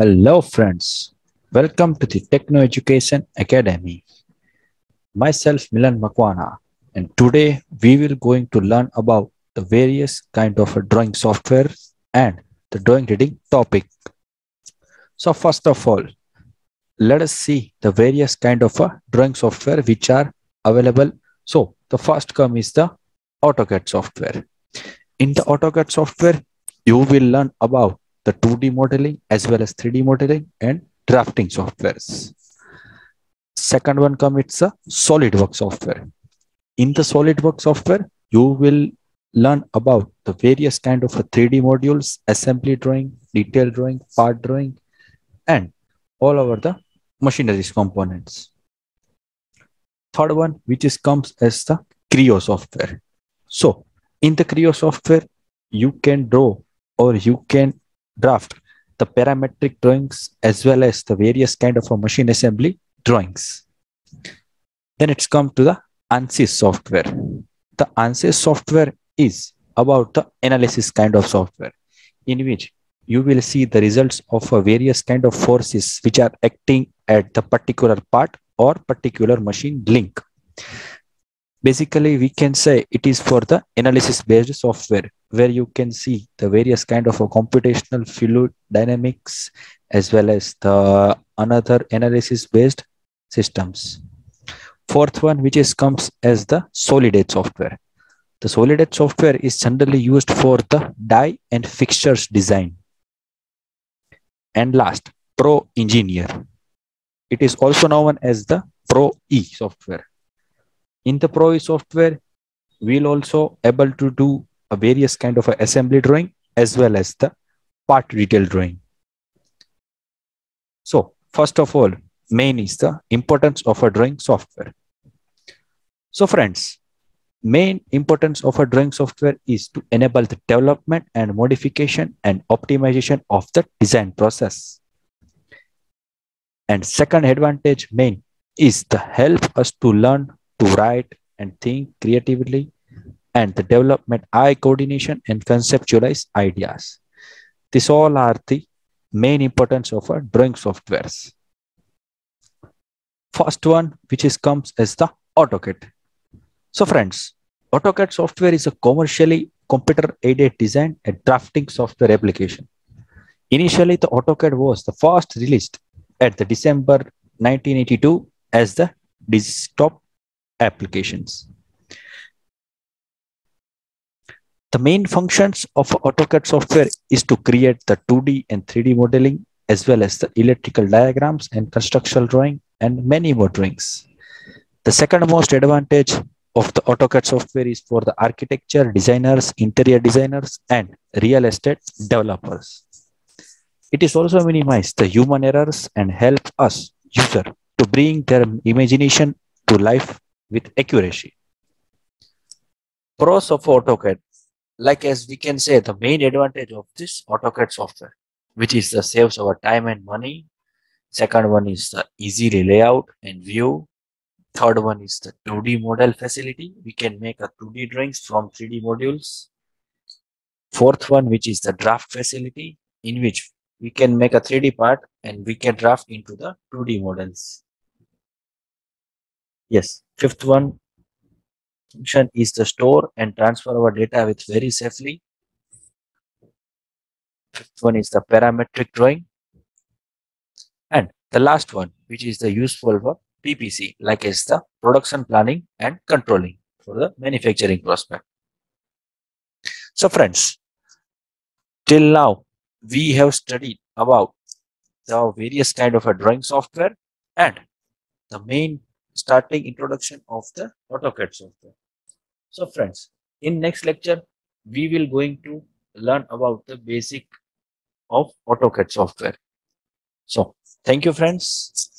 Hello friends, welcome to the Techno Education Academy. Myself Milan Makwana, and today we will going to learn about the various kind of drawing software and the drawing reading topic. So first of all, let us see the various kind of drawing software which are available. So the first come is the AutoCAD software. In the AutoCAD software, you will learn about the 2D modeling as well as 3D modeling and drafting softwares. Second one comes, it's a SolidWorks software. In the SolidWorks software, you will learn about the various kind of 3D modules, assembly drawing, detail drawing, part drawing, and all over the machinery components. Third one, which is comes as the Creo software. So in the Creo software, you can draw or you can draft the parametric drawings as well as the various kind of machine assembly drawings. Then it's come to the ANSYS software. The ANSYS software is about the analysis kind of software, in which you will see the results of various kind of forces which are acting at the particular part or particular machine link. Basically, we can say it is for the analysis based software, where you can see the various kind of computational fluid dynamics as well as the another analysis based systems. Fourth one, which is comes as the Solid Edge software. The Solid Edge software is generally used for the die and fixtures design. And last, Pro Engineer. It is also known as the Pro E software. In the Pro E software, we'll also able to do a various kind of assembly drawing as well as the part detail drawing. So first of all, main is the importance of a drawing software. So friends, main importance of a drawing software is to enable the development and modification and optimization of the design process. And second advantage main is to help us to learn to write and think creatively and the development eye coordination and conceptualize ideas. These all are the main importance of our drawing softwares. First one, which is comes as the AutoCAD. So friends, AutoCAD software is a commercially computer aided design and drafting software application. Initially, the AutoCAD was the first released at the December 1982 as the desktop applications. The main functions of AutoCAD software is to create the 2D and 3D modeling as well as the electrical diagrams and constructional drawing and many more drawings. The second most advantage of the AutoCAD software is for the architecture designers, interior designers, and real estate developers. It is also minimize the human errors and help us user to bring their imagination to life with accuracy. Pros of AutoCAD, like as we can say, the main advantage of this AutoCAD software, which is the saves our time and money. Second one is the easy layout and view. Third one is the 2D model facility. We can make a 2D drawings from 3D modules. Fourth one, which is the draft facility, in which we can make a 3D part and we can draft into the 2D models. Yes, fifth one function is to store and transfer our data with very safely. Fifth one is the parametric drawing. And the last one, which is the useful for PPC, like is the production planning and controlling for the manufacturing prospect. So friends, till now, we have studied about the various kind of a drawing software and the main starting introduction of the AutoCAD software. So friends, in next lecture, we will going to learn about the basic of AutoCAD software. So thank you friends.